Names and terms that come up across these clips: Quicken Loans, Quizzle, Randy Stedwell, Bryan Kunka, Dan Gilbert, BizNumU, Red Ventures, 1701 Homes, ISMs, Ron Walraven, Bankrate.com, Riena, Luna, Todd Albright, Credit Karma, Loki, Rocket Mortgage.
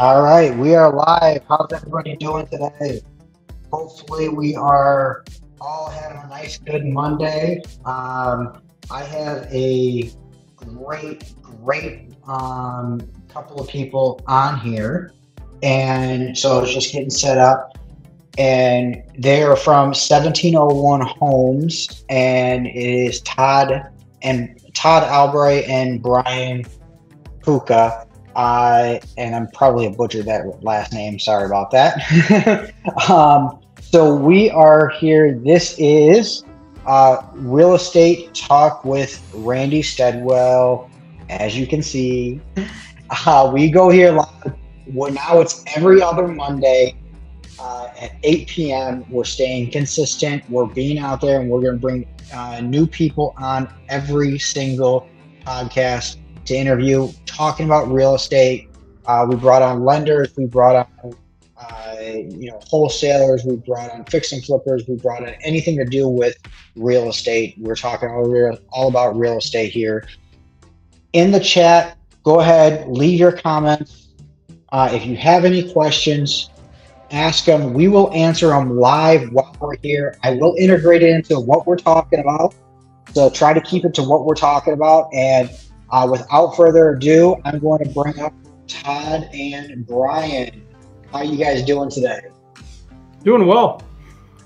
All right, we are live. How's everybody doing today? Hopefully we are all having a nice, good Monday. I had a great couple of people on here. And so I was just getting set up. And they are from 1701 Homes. And it is Todd Albright and Bryan Kunka. And I'm probably a butcher that last name. Sorry about that. So we are here. This is Real Estate Talk with Randy Stedwell. As you can see, we go here live. Well, now it's every other Monday at 8 p.m. We're staying consistent. We're being out there, and we're going to bring new people on every single podcast to interview, talking about real estate. We brought on lenders, we brought on wholesalers, we brought on fix and flippers, we brought on anything to do with real estate. We're talking all about real estate here. In the chat, go ahead, leave your comments. If you have any questions, ask them. We will answer them live while we're here. I will integrate it into what we're talking about, so try to keep it to what we're talking about. And without further ado, I'm going to bring up Todd and Bryan. How are you guys doing today? Doing well.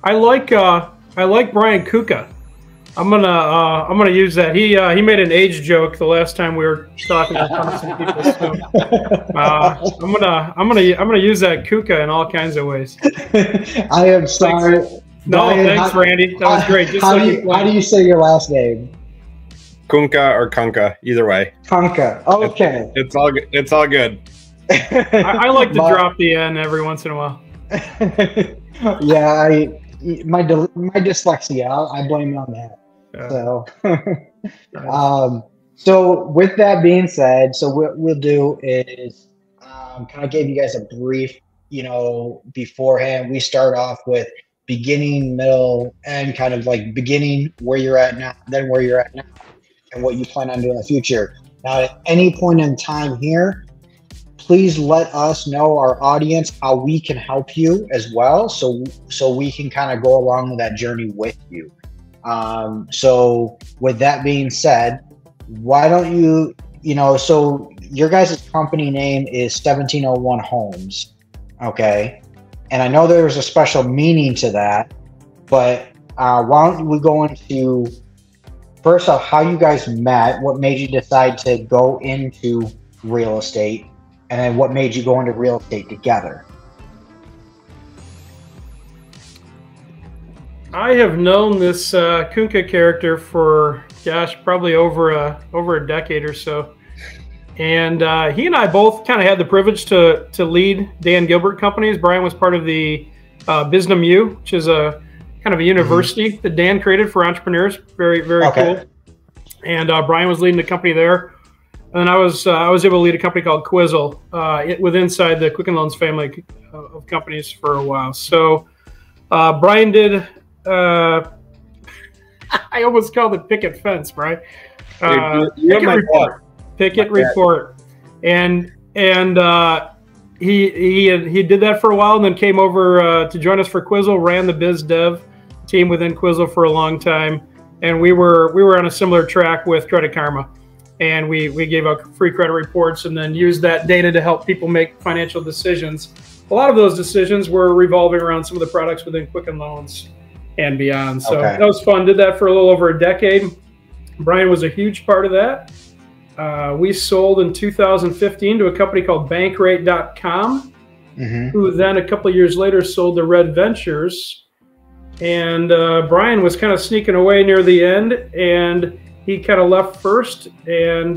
I like Bryan Kunka. I'm gonna use that. He made an age joke the last time we were talking to some people. So, I'm gonna use that Kunka in all kinds of ways. I am sorry. No, thanks, Randy. That was great. How do you say your last name? Kunka or Kunka, either way. Kunka. Okay. It's all good. It's all good. I like to drop the N every once in a while. Yeah, my dyslexia. I blame it on that. Yeah. So, so with that being said, so what we'll do is kind of gave you guys a brief, beforehand. We start off with beginning, middle, and kind of like beginning where you're at now, then where you're at now, and what you plan on doing in the future. Now, at any point in time here, please let us know, our audience, how we can help you as well, so we can kind of go along that journey with you. So with that being said, why don't so your guys' company name is 1701 Homes, okay? And I know there's a special meaning to that, but why don't we go into, first off, how you guys met, what made you decide to go into real estate, and then what made you go into real estate together? I have known this Kunka character for, gosh, probably over a decade or so. And he and I both kind of had the privilege to lead Dan Gilbert companies. Bryan was part of the BizNumU, which is a kind of a university that Dan created for entrepreneurs. Very, very cool. And Bryan was leading the company there. And I was able to lead a company called Quizzle inside the Quicken Loans family of companies for a while. So Bryan did, I almost called it Picket Fence, Bryan. You're my boss. Picket Report, and he did that for a while, and then came over to join us for Quizzle. Ran the biz dev team within Quizzle for a long time, and we were on a similar track with Credit Karma, and we gave out free credit reports, and then used that data to help people make financial decisions. A lot of those decisions were revolving around some of the products within Quicken Loans and beyond. So that was fun. Did that for a little over a decade. Bryan was a huge part of that. We sold in 2015 to a company called Bankrate.com, who then a couple of years later sold to Red Ventures. And Bryan was kind of sneaking away near the end, and he kind of left first and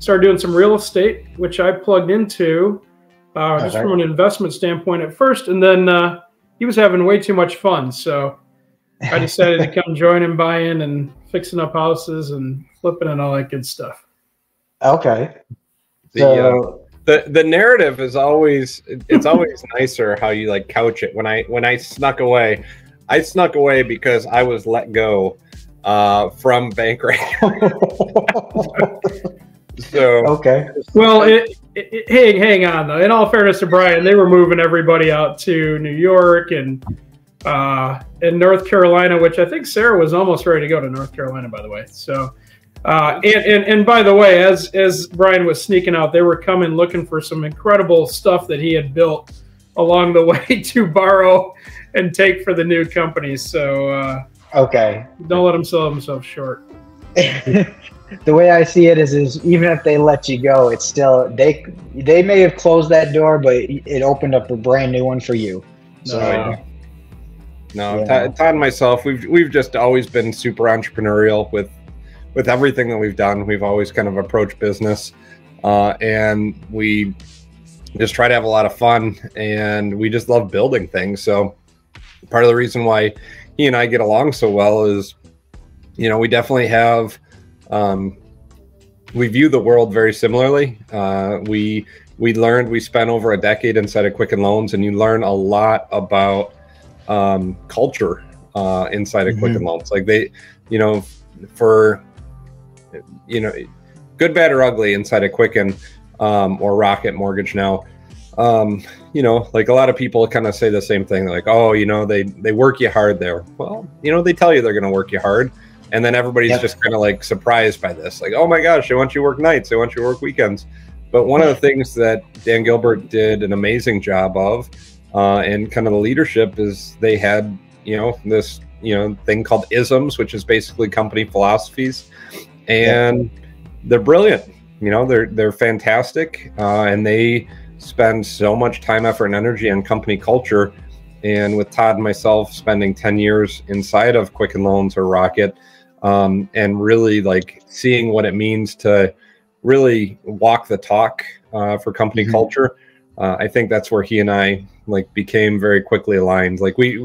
started doing some real estate, which I plugged into just from an investment standpoint at first. And then he was having way too much fun, so I decided to come join him, buying and fixing up houses and flipping and all that good stuff. Okay. So the narrative is always, it's always nicer how you like couch it. When I snuck away, I snuck away because I was let go from Bankrate. So okay. Well, hang on though. In all fairness to Bryan, they were moving everybody out to New York and North Carolina, which I think Sarah was almost ready to go to North Carolina, by the way. So and by the way, as Bryan was sneaking out, they were coming looking for some incredible stuff that he had built along the way to borrow and take for the new company. So okay, don't let them sell themselves short. The way I see it is even if they let you go, it's still they may have closed that door, but it opened up a brand new one for you. So Todd and myself, we've just always been super entrepreneurial with everything that we've done. We've always kind of approached business, and we just try to have a lot of fun, and we just love building things. So part of the reason why he and I get along so well is, you know, we definitely have, we view the world very similarly. We spent over a decade inside of Quicken Loans, and you learn a lot about culture inside of Quicken Loans. Like they, you know, for, you know, good, bad, or ugly inside of Quicken, or Rocket Mortgage now, you know, like a lot of people kind of say the same thing. They're like, oh, you know, they work you hard there. Well, you know, they tell you they're going to work you hard, and then everybody's just kind of like surprised by this. Like, oh my gosh, they want you to work nights, they want you to work weekends. But one of the things that Dan Gilbert did an amazing job of, and kind of the leadership, is they had, you know, this, you know, thing called ISMs, which is basically company philosophies, and they're brilliant. You know, they're fantastic, and they spend so much time, effort, and energy on company culture. And with Todd and myself spending 10 years inside of Quicken Loans or Rocket, and really like seeing what it means to really walk the talk for company culture, I think that's where he and I like became very quickly aligned. Like we're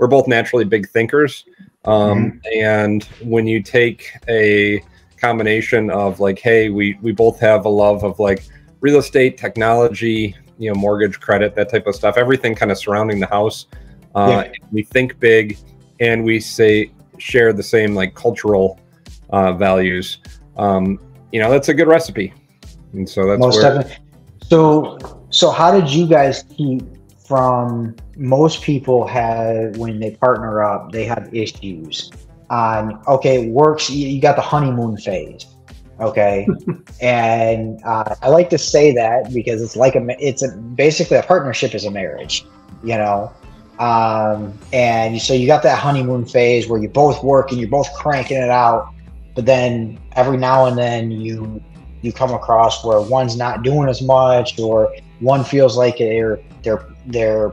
both naturally big thinkers, and when you take a combination of like, hey, we both have a love of like real estate, technology, you know, mortgage, credit, that type of stuff, everything kind of surrounding the house. We think big, and we share the same like cultural values. You know, that's a good recipe, and so that's most definitely. So how did you guys keep from most people have when they partner up, they have issues on, okay, works, you got the honeymoon phase, okay? And I like to say that because it's like basically a partnership is a marriage, you know? And so you got that honeymoon phase where you both work and you're both cranking it out, but then every now and then you come across where one's not doing as much, or one feels like they're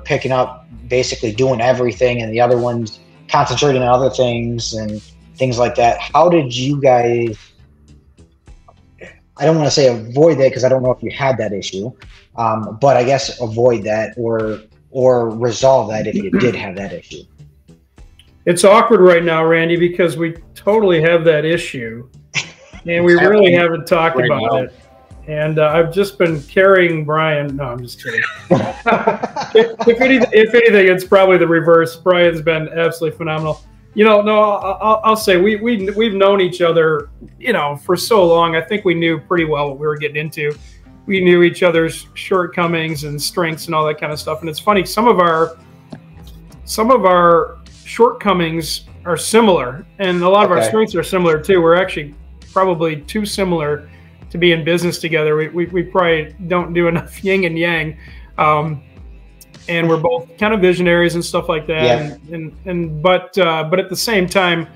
picking up, basically doing everything, and the other one's concentrating on other things and things like that. How did you guys, I don't want to say avoid that, because I don't know if you had that issue, but I guess avoid that or resolve that if you did have that issue? It's awkward right now, Randy, because we totally have that issue, and we really haven't talked about it. And I've just been carrying Bryan. No, I'm just kidding. if anything, it's probably the reverse. Bryan's been absolutely phenomenal. You know, no, I'll say we've known each other, you know, for so long. I think we knew pretty well what we were getting into. We knew each other's shortcomings and strengths and all that kind of stuff. And it's funny, some of our shortcomings are similar, and a lot of our strengths are similar too. We're actually probably too similar to be in business together. We probably don't do enough yin and yang, and we're both kind of visionaries and stuff like that. But at the same time,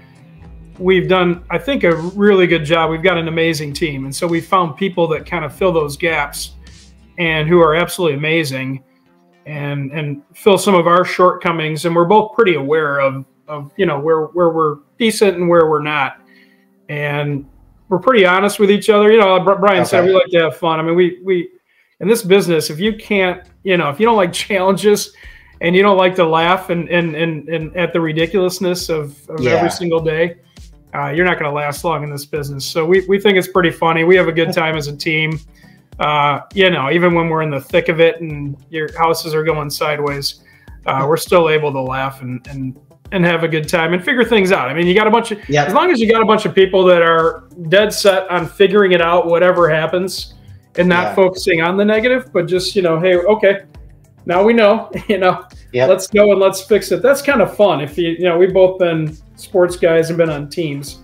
we've done, I think, a really good job. We've got an amazing team, and so we found people that kind of fill those gaps, and who are absolutely amazing, and fill some of our shortcomings. And we're both pretty aware of you know where we're decent and where we're not, and we're pretty honest with each other. You know, Bryan said we like to have fun. I mean, we in this business, if you can't, you know, if you don't like challenges, and you don't like to laugh and at the ridiculousness of every single day, you're not going to last long in this business. So we think it's pretty funny. We have a good time as a team. You know, even when we're in the thick of it and your houses are going sideways, we're still able to laugh and and have a good time and figure things out. I mean, you got a bunch of, as long as you got a bunch of people that are dead set on figuring it out, whatever happens, and not focusing on the negative, but just, you know, hey, okay, now we know, you know, let's go and let's fix it. That's kind of fun. If you, you know, we've both been sports guys and been on teams.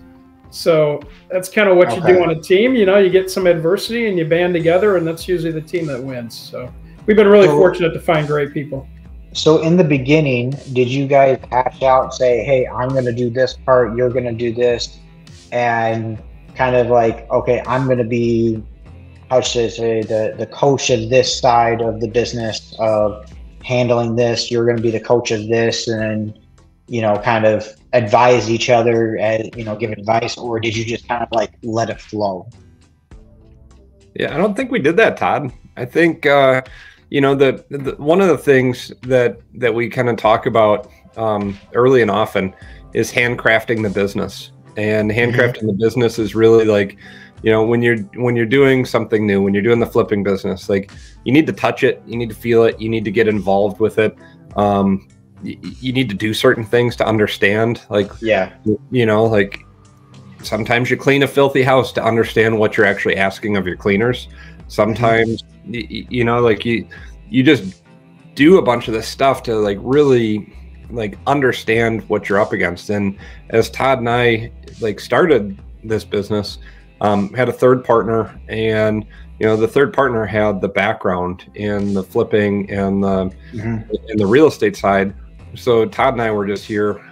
So that's kind of what you do on a team. You know, you get some adversity and you band together, and that's usually the team that wins. So we've been really fortunate to find great people. So in the beginning, did you guys hash out, say, hey, I'm going to do this part, you're going to do this, and kind of like, okay, I'm going to be, how should I say, the coach of this side of the business of handling this, you're going to be the coach of this, and then, you know, kind of advise each other and, you know, give advice, or did you just kind of like let it flow? Yeah, I don't think we did that, Todd. I think, you know, the one of the things that we kind of talk about early and often is handcrafting the business. And handcrafting the business is really like, you know, when you're doing something new, when you're doing the flipping business, like you need to touch it, you need to feel it, you need to get involved with it. You need to do certain things to understand, like, you know, like sometimes you clean a filthy house to understand what you're actually asking of your cleaners. Sometimes, you know, like you just do a bunch of this stuff to like really like understand what you're up against. And as Todd and I like started this business, had a third partner, and, you know, the third partner had the background in the flipping and the, and the real estate side. So Todd and I were just here,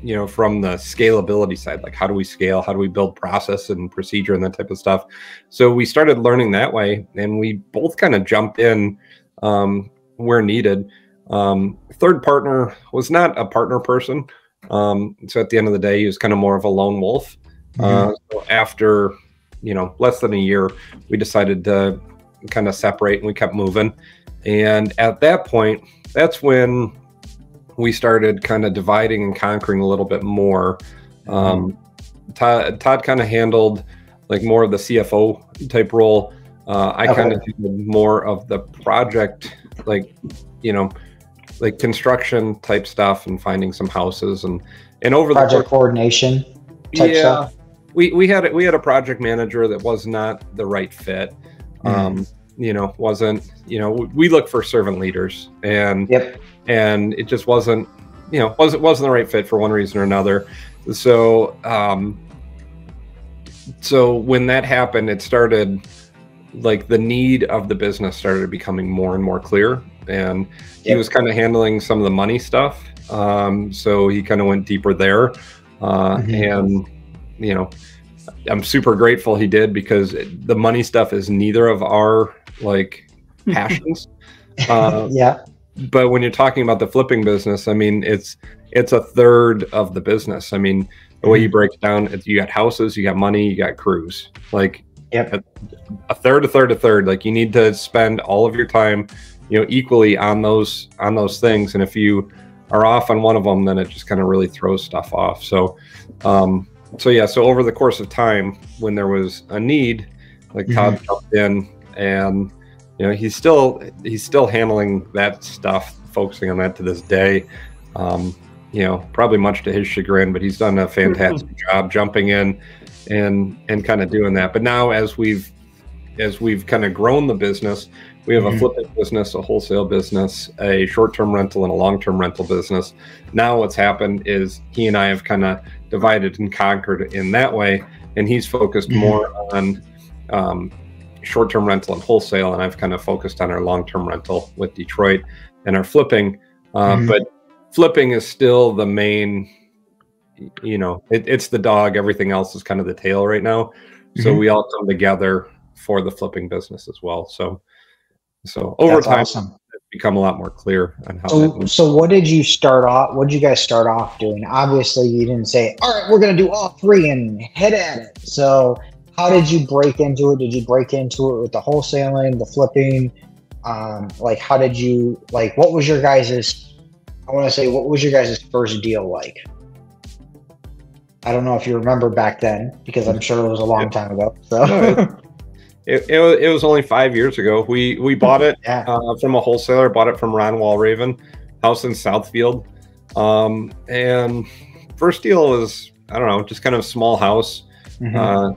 you know, from the scalability side, like how do we scale? How do we build process and procedure and that type of stuff? So we started learning that way, and we both kind of jumped in where needed. Third partner was not a partner person. So at the end of the day, he was kind of more of a lone wolf. So after, you know, less than a year, we decided to kind of separate, and we kept moving. And at that point, that's when we started kind of dividing and conquering a little bit more. Todd kind of handled like more of the CFO type role. I kind of handled more of the project, like, you know, like construction type stuff and finding some houses and over the project coordination type stuff. We had a project manager that was not the right fit. You know, wasn't, you know, we look for servant leaders, and and it just wasn't, you know, wasn't the right fit for one reason or another. So so when that happened, it started like the need of the business started becoming more and more clear, and he was kind of handling some of the money stuff. So he kind of went deeper there, and, you know, I'm super grateful he did, because the money stuff is neither of our like passions. But when you're talking about the flipping business, I mean, it's a third of the business. I mean, the way you break it down, you got houses, you got money, you got crews, like a third, like you need to spend all of your time, you know, equally on those things. And if you are off on one of them, then it just kind of really throws stuff off. So, so yeah, so over the course of time, when there was a need, like Todd jumped in, and, you know, he's still handling that stuff, focusing on that to this day. You know, probably much to his chagrin, but he's done a fantastic job jumping in and kind of doing that. But now as we've kind of grown the business, we have a flipping business, a wholesale business, a short-term rental, and a long-term rental business. Now what's happened is he and I have kind of divided and conquered in that way, and he's focused more on short-term rental and wholesale, and I've kind of focused on our long-term rental with Detroit and our flipping. But flipping is still the main, you know, it's the dog. Everything else is kind of the tail right now. So we all come together for the flipping business as well. So over time, it's become a lot more clear on how. So what did you start off? What did you guys start off doing? Obviously, you didn't say, "All right, we're going to do all three and head at it." So how did you break into it? Did you break into it with the wholesaling, the flipping? Like, how did you like? What was your guys's? I want to say, what was your guys's first deal like? I don't know if you remember back then, because I'm sure it was a long time ago. So. It was only 5 years ago. We bought it from a wholesaler, bought it from Ron Walraven, house in Southfield. And first deal is, I don't know, just kind of small house, kind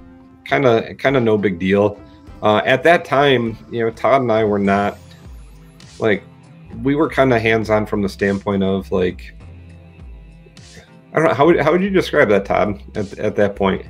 of no big deal. At that time, you know, Todd and I were not like, we were kind of hands-on from the standpoint of like, I don't know, how would you describe that, Todd, at that point?